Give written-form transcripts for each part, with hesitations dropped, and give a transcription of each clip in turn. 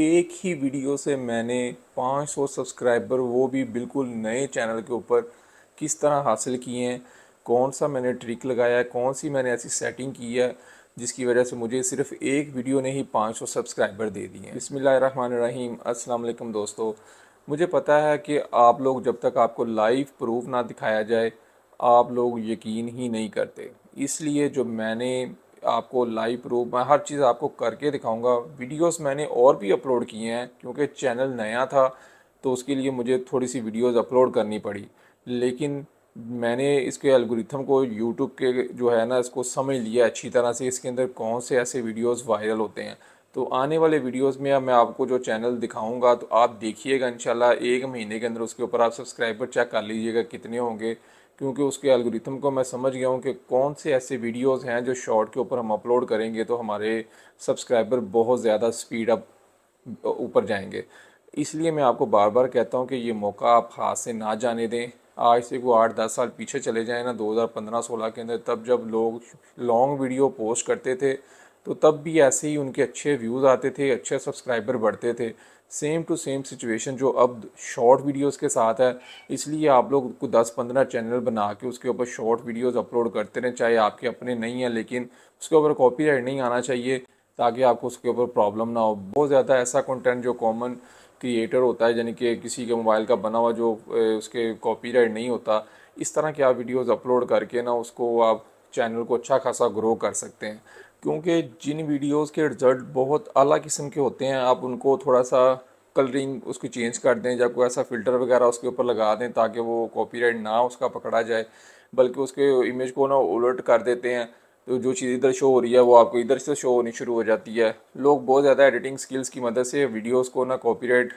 एक ही वीडियो से मैंने 500 सब्सक्राइबर, वो भी बिल्कुल नए चैनल के ऊपर, किस तरह हासिल किए हैं, कौन सा मैंने ट्रिक लगाया है, कौन सी मैंने ऐसी सेटिंग की है जिसकी वजह से मुझे सिर्फ एक वीडियो ने ही 500 सब्सक्राइबर दे दिए हैं। बिस्मिल्लाहिर्रहमानिर्रहीम। अस्सलाम वालेकुम दोस्तों, मुझे पता है कि आप लोग जब तक आपको लाइव प्रूफ ना दिखाया जाए आप लोग यकीन ही नहीं करते, इसलिए जो मैंने आपको लाइव प्रूफ, मैं हर चीज़ आपको करके दिखाऊंगा। वीडियोस मैंने और भी अपलोड किए हैं, क्योंकि चैनल नया था तो उसके लिए मुझे थोड़ी सी वीडियोस अपलोड करनी पड़ी, लेकिन मैंने इसके एल्गोरिथम को यूट्यूब के जो है ना, इसको समझ लिया अच्छी तरह से, इसके अंदर कौन से ऐसे वीडियोस वायरल होते हैं। तो आने वाले वीडियोस में मैं आपको जो चैनल दिखाऊंगा तो आप देखिएगा, इंशाल्लाह एक महीने के अंदर उसके ऊपर आप सब्सक्राइबर चेक कर लीजिएगा कितने होंगे, क्योंकि उसके एल्गोरिथम को मैं समझ गया हूँ कि कौन से ऐसे वीडियोस हैं जो शॉर्ट के ऊपर हम अपलोड करेंगे तो हमारे सब्सक्राइबर बहुत ज़्यादा स्पीड अप ऊपर जाएंगे। इसलिए मैं आपको बार बार कहता हूँ कि ये मौका आप हाथ से ना जाने दें। आज से वो 8-10 साल पीछे चले जाएँ ना, 2015-16 के अंदर, तब जब लोग लॉन्ग वीडियो पोस्ट करते थे तो तब भी ऐसे ही उनके अच्छे व्यूज़ आते थे, अच्छे सब्सक्राइबर बढ़ते थे। सेम टू सेम सिचुएशन जो अब शॉर्ट वीडियोस के साथ है। इसलिए आप लोग को 10-15 चैनल बना के उसके ऊपर शॉर्ट वीडियोस अपलोड करते रहें, चाहे आपके अपने नहीं हैं, लेकिन उसके ऊपर कॉपीराइट नहीं आना चाहिए ताकि आपको उसके ऊपर प्रॉब्लम ना हो। बहुत ज़्यादा ऐसा कंटेंट जो कॉमन क्रिएटर होता है, यानी कि किसी के मोबाइल का बना हुआ जो उसके कॉपीराइट नहीं होता, इस तरह के आप वीडियोज़ अपलोड करके ना उसको आप चैनल को अच्छा खासा ग्रो कर सकते हैं। क्योंकि जिन वीडियोस के रिज़ल्ट बहुत आला किस्म के होते हैं, आप उनको थोड़ा सा कलरिंग उसकी चेंज कर दें, या कोई ऐसा फ़िल्टर वगैरह उसके ऊपर लगा दें ताकि वो कॉपीराइट ना उसका पकड़ा जाए, बल्कि उसके इमेज को ना उलट कर देते हैं तो जो चीज़ इधर शो हो रही है वो आपको इधर से शो होनी शुरू हो जाती है। लोग बहुत ज़्यादा एडिटिंग स्किल्स की मदद से वीडियोज़ को ना कॉपीराइट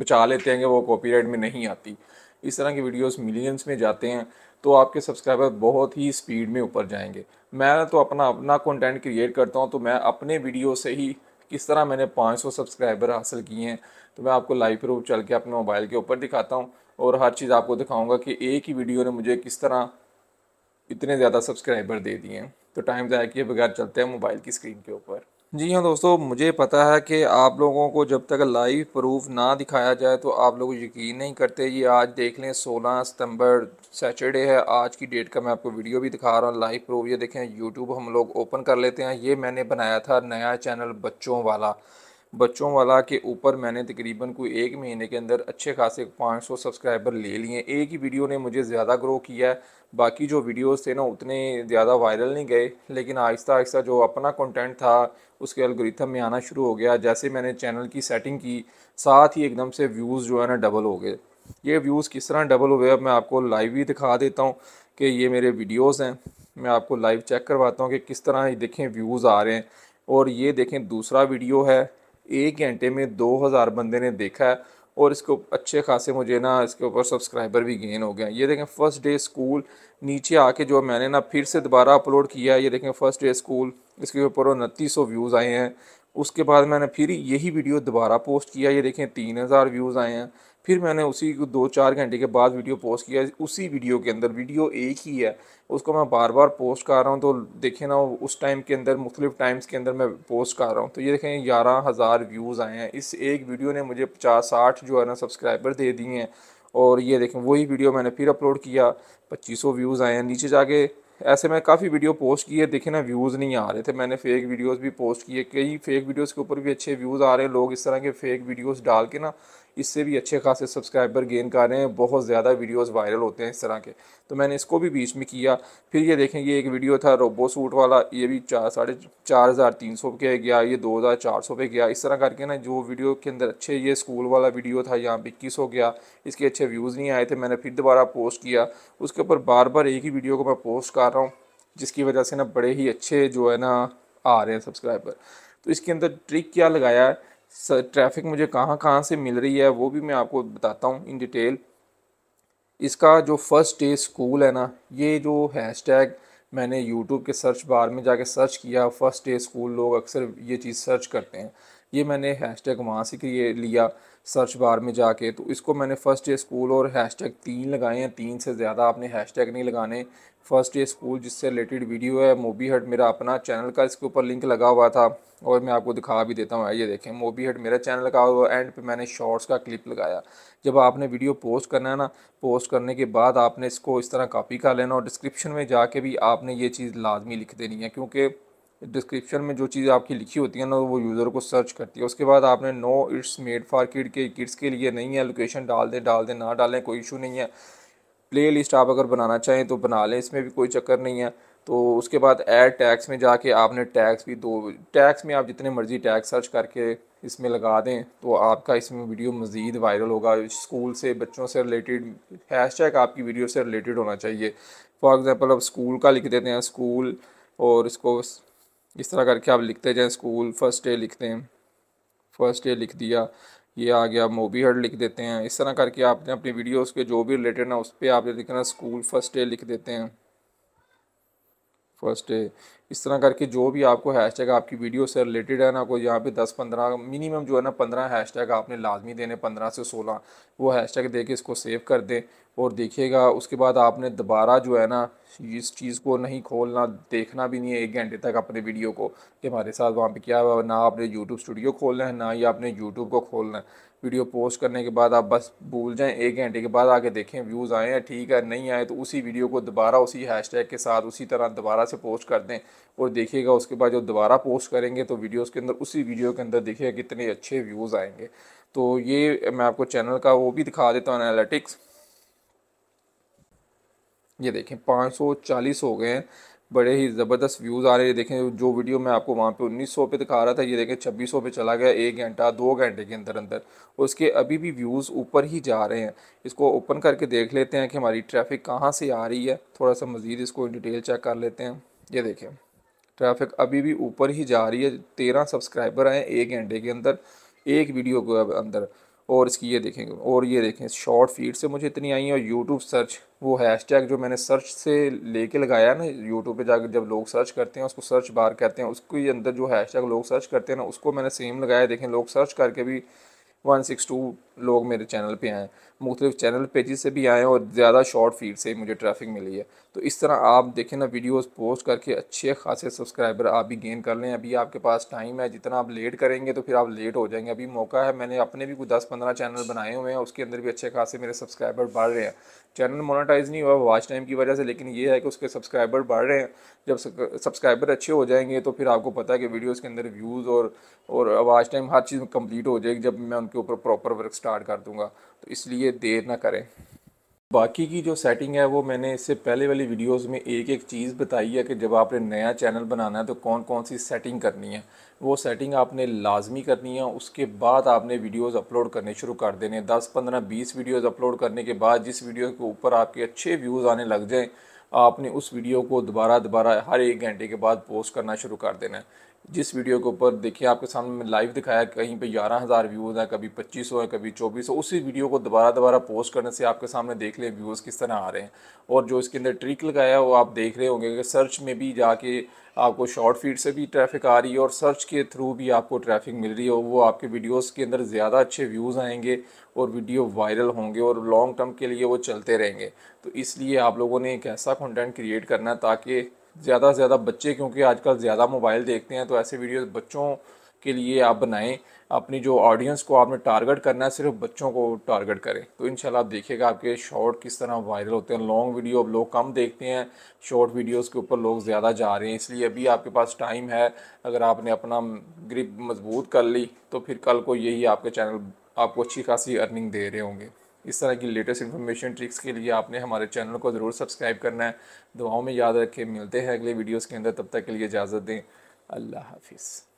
बचा लेते हैं कि वो कॉपीराइट में नहीं आती। इस तरह की वीडियोस मिलियंस में जाते हैं तो आपके सब्सक्राइबर बहुत ही स्पीड में ऊपर जाएंगे। मैं तो अपना कंटेंट क्रिएट करता हूं, तो मैं अपने वीडियो से ही किस तरह मैंने 500 सब्सक्राइबर हासिल किए हैं तो मैं आपको लाइव प्रूफ चल के अपने मोबाइल के ऊपर दिखाता हूं, और हर चीज़ आपको दिखाऊंगा कि एक ही वीडियो ने मुझे किस तरह इतने ज़्यादा सब्सक्राइबर दे दिए हैं। तो टाइम ज़ाया किए बगैर चलते हैं मोबाइल की स्क्रीन के ऊपर। जी हाँ दोस्तों, मुझे पता है कि आप लोगों को जब तक लाइव प्रूफ ना दिखाया जाए तो आप लोग यकीन नहीं करते। ये आज देख लें, 16 सितंबर सैटरडे है, आज की डेट का मैं आपको वीडियो भी दिखा रहा हूँ। लाइव प्रूफ ये देखें, यूट्यूब हम लोग ओपन कर लेते हैं। ये मैंने बनाया था नया चैनल बच्चों वाला के ऊपर। मैंने तकरीबन कोई एक महीने के अंदर अच्छे खासे 500 सब्सक्राइबर ले लिए। एक ही वीडियो ने मुझे ज़्यादा ग्रो किया है, बाकी जो वीडियोस थे ना उतने ज़्यादा वायरल नहीं गए, लेकिन आहिस्ता आहिस्ता जो अपना कंटेंट था उसके एल्गोरिथम में आना शुरू हो गया। जैसे मैंने चैनल की सेटिंग की, साथ ही एकदम से व्यूज़ जो है ना डबल हो गए। ये व्यूज़ किस तरह डबल हो गए अब मैं आपको लाइव ही दिखा देता हूँ कि ये मेरे वीडियोज़ हैं। मैं आपको लाइव चेक करवाता हूँ कि किस तरह देखें व्यूज़ आ रहे हैं। और ये देखें, दूसरा वीडियो है, 1 घंटे में 2000 बंदे ने देखा है, और इसको अच्छे खासे मुझे ना इसके ऊपर सब्सक्राइबर भी गेन हो गए। ये देखें, फर्स्ट डे स्कूल, नीचे आके जो मैंने ना फिर से दोबारा अपलोड किया, ये देखें फर्स्ट डे स्कूल, इसके ऊपर 2900 व्यूज़ आए हैं। उसके बाद मैंने फिर यही वीडियो दोबारा पोस्ट किया, ये देखें 3000 व्यूज़ आए हैं। फिर मैंने उसी को 2-4 घंटे के बाद वीडियो पोस्ट किया, उसी वीडियो के अंदर, वीडियो एक ही है, उसको मैं बार बार पोस्ट कर रहा हूँ। तो देखें ना, उस टाइम के अंदर मुख्तलिफ टाइम्स के अंदर मैं पोस्ट कर रहा हूँ, तो ये देखें 11000 व्यूज़ आए हैं। इस एक वीडियो ने मुझे 50-60 जो है ना सब्सक्राइबर दे दिए हैं। और ये देखें, वही वीडियो मैंने फिर अपलोड किया, 2500 व्यूज़ आए हैं। नीचे जाके ऐसे मैं काफ़ी वीडियो पोस्ट किए, देखें ना व्यूज़ नहीं आ रहे थे। मैंने फेक वीडियोस भी पोस्ट किए, कई फेक वीडियोस के ऊपर भी अच्छे व्यूज़ आ रहे हैं। लोग इस तरह के फेक वीडियोस डाल के ना इससे भी अच्छे खासे सब्सक्राइबर गेन कर रहे हैं, बहुत ज़्यादा वीडियोस वायरल होते हैं इस तरह के, तो मैंने इसको भी बीच में किया। फिर ये देखें, ये एक वीडियो था रोबो सूट वाला, ये भी 4,300 पे गया, ये 2400 पे गया। इस तरह करके ना जो वीडियो के अंदर अच्छे, ये स्कूल वाला वीडियो था, यहाँ 2100 गया, इसके अच्छे व्यूज़ नहीं आए थे। मैंने फिर दोबारा पोस्ट किया, उसके ऊपर बार बार एक ही वीडियो को मैं पोस्ट कर रहा हूँ, जिसकी वजह से ना बड़े ही अच्छे जो है ना आ रहे हैं सब्सक्राइबर। तो इसके अंदर ट्रिक क्या लगाया है, ट्रैफिक मुझे कहाँ कहाँ से मिल रही है वो भी मैं आपको बताता हूँ इन डिटेल। इसका जो फर्स्ट डे स्कूल है ना, ये जो हैशटैग मैंने YouTube के सर्च बार में जाके सर्च किया, फर्स्ट डे स्कूल, लोग अक्सर ये चीज़ सर्च करते हैं। ये मैंने हैशटैग वहाँ से क्रिएट लिया सर्च बार में जाके। तो इसको मैंने फ़र्स्ट डे स्कूल और हैशटैग 3 लगाए हैं, 3 से ज़्यादा आपने हैशटैग नहीं लगाने। फ़र्स्ट डे स्कूल जिससे रिलेटेड वीडियो है, मोबी हट मेरा अपना चैनल का इसके ऊपर लिंक लगा हुआ था और मैं आपको दिखा भी देता हूँ। ये देखें, मोबी हट मेरा चैनल लगा हुआ, एंड पे मैंने शॉर्ट्स का क्लिप लगाया। जब आपने वीडियो पोस्ट करना है ना, पोस्ट करने के बाद आपने इसको इस तरह कॉपी कर लेना और डिस्क्रिप्शन में जाके भी आपने ये चीज़ लाजमी लिख देनी है, क्योंकि डिस्क्रिप्शन में जो चीज़ आपकी लिखी होती है ना वो यूज़र को सर्च करती है। उसके बाद आपने no it's made for kids के लिए नहीं है, लोकेशन डाल दें ना डालें कोई इशू नहीं है। प्ले लिस्ट आप अगर बनाना चाहें तो बना लें, इसमें भी कोई चक्कर नहीं है। तो उसके बाद ऐड टैग्स में जाके आपने टैग्स भी 2 टैग्स में आप जितने मर्जी टैग सर्च करके इसमें लगा दें तो आपका इसमें वीडियो मज़ीद वायरल होगा। स्कूल से बच्चों से रिलेटेड हैशटैग आपकी वीडियो से रिलेटेड होना चाहिए। फॉर एग्ज़ाम्पल अब स्कूल का लिख देते हैं, स्कूल, और इसको इस तरह करके आप लिखते जाएँ। स्कूल फर्स्ट डे लिखते हैं, फर्स्ट डे लिख दिया, ये आ गया मोबी हट लिख देते हैं। इस तरह करके आपने अपनी वीडियोस के जो भी रिलेटेड ना उस पर आपने लिखना, स्कूल फर्स्ट डे लिख देते हैं, फर्स्ट डे। इस तरह करके जो भी आपको हैशटैग आपकी वीडियो से रिलेटेड है ना, कोई यहाँ पे 10-15 मिनिमम जो है ना 15 हैशटैग आपने लाजमी देने, 15 से 16 वो हैशटैग दे के इसको सेव कर दें और देखिएगा। उसके बाद आपने दोबारा जो है ना इस चीज़ को नहीं खोलना, देखना भी नहीं है 1 घंटे तक अपने वीडियो को कि हमारे साथ वहाँ पे क्या है। ना आपने यूट्यूब स्टूडियो खोलना है ना ही आपने यूट्यूब को खोलना है। वीडियो पोस्ट करने के बाद आप बस भूल जाएँ, 1 घंटे के बाद आके देखें व्यूज़ आए हैं ठीक है, नहीं आए तो उसी वीडियो को दोबारा उसी हैशटैग के साथ उसी तरह दोबारा से पोस्ट कर दें और देखिएगा। उसके बाद जब दोबारा पोस्ट करेंगे तो वीडियोस के अंदर उसी वीडियो के अंदर देखिएगा कितने अच्छे व्यूज़ आएंगे। तो ये मैं आपको चैनल का वो भी दिखा देता हूँ, एनालिटिक्स। ये देखें 540 हो गए हैं, बड़े ही ज़बरदस्त व्यूज़ आ रहे हैं। देखें जो वीडियो मैं आपको वहाँ पे 1900 पे दिखा रहा था, ये देखें 2600 पे चला गया 1 घंटा 2 घंटे के अंदर अंदर, और उसके अभी भी व्यूज़ ऊपर ही जा रहे हैं। इसको ओपन करके देख लेते हैं कि हमारी ट्रैफिक कहाँ से आ रही है, थोड़ा सा मज़ीद इसको इन डिटेल चेक कर लेते हैं। ये देखें ट्रैफिक अभी भी ऊपर ही जा रही है। 13 सब्सक्राइबर आए 1 घंटे के अंदर, एक वीडियो के अंदर। और इसकी ये देखें, और ये देखें शॉर्ट फीड से मुझे इतनी आई है। और यूट्यूब सर्च वो हैशटैग जो मैंने सर्च से लेके लगाया ना, यूट्यूब पे जाकर जब लोग सर्च करते हैं उसको सर्च बार कहते हैं, उसके अंदर जो हैशटैग लोग सर्च करते हैं ना उसको मैंने सेम लगाया। देखें लोग सर्च करके भी 162 लोग मेरे चैनल पे आए, मुख्तलिफ चैनल पेजेस से भी आए और ज़्यादा शॉर्ट फीड से मुझे ट्रैफिक मिली है। तो इस तरह आप देखें ना वीडियोस पोस्ट करके अच्छे खासे सब्सक्राइबर आप भी गेन कर लें। अभी आपके पास टाइम है, जितना आप लेट करेंगे तो फिर आप लेट हो जाएंगे। अभी मौका है, मैंने अपने भी कुछ 10-15 चैनल बनाए हुए हैं, उसके अंदर भी अच्छे खासे मेरे सब्सक्राइबर बढ़ रहे हैं। चैनल मोनेटाइज नहीं हुआ वॉच टाइम की वजह से, लेकिन ये है कि उसके सब्सक्राइबर बढ़ रहे हैं। जब सब्सक्राइबर अच्छे हो जाएंगे तो फिर आपको पता है कि वीडियोज़ के अंदर व्यूज़ और वॉच टाइम हर चीज़ कम्प्लीट हो जाएगी जब मैं के ऊपर प्रॉपर वर्क स्टार्ट कर दूंगा। तो इसलिए देर ना करें। बाकी की जो सेटिंग है वो मैंने इससे पहले वाली वीडियोस में एक चीज़ बताई है कि जब आपने नया चैनल बनाना है तो कौन कौन सी सेटिंग करनी है, वो सेटिंग आपने लाजमी करनी है। उसके बाद आपने वीडियोस अपलोड करने शुरू कर देने, 10-15-20 वीडियोस अपलोड करने के बाद जिस वीडियो के ऊपर आपके अच्छे व्यूज़ आने लग जाएँ आपने उस वीडियो को दोबारा हर 1 घंटे के बाद पोस्ट करना शुरू कर देना है। जिस वीडियो के ऊपर देखिए आपके सामने लाइव दिखाया, कहीं पे 11,000 व्यूज़ हैं, कभी 2500 है, कभी 2400, उसी वीडियो को दोबारा पोस्ट करने से आपके सामने देख लें व्यूज़ किस तरह आ रहे हैं। और जो इसके अंदर ट्रिक लगाया है वो आप देख रहे होंगे कि सर्च में भी जाके आपको शॉर्ट फीड से भी ट्रैफिक आ रही है और सर्च के थ्रू भी आपको ट्रैफिक मिल रही है, और वो आपके वीडियोस के अंदर ज़्यादा अच्छे व्यूज़ आएंगे और वीडियो वायरल होंगे और लॉन्ग टर्म के लिए वो चलते रहेंगे। तो इसलिए आप लोगों ने एक ऐसा कंटेंट क्रिएट करना है ताकि ज़्यादा से ज़्यादा बच्चे, क्योंकि आजकल ज़्यादा मोबाइल देखते हैं, तो ऐसे वीडियोस बच्चों के लिए आप बनाएं। अपनी जो ऑडियंस को आपने टारगेट करना है सिर्फ बच्चों को टारगेट करें, तो इंशाल्लाह आप देखिएगा आपके शॉर्ट किस तरह वायरल होते हैं। लॉन्ग वीडियो अब लोग कम देखते हैं, शॉर्ट वीडियोस के ऊपर लोग ज़्यादा जा रहे हैं। इसलिए अभी आपके पास टाइम है, अगर आपने अपना ग्रिप मजबूत कर ली तो फिर कल को यही आपके चैनल आपको अच्छी खासी अर्निंग दे रहे होंगे। इस तरह की लेटेस्ट इन्फॉर्मेशन ट्रिक्स के लिए आपने हमारे चैनल को ज़रूर सब्सक्राइब करना है। दुआओं में याद रखें, मिलते हैं अगले वीडियोस के अंदर, तब तक के लिए इजाज़त दें। अल्लाह हाफिज़।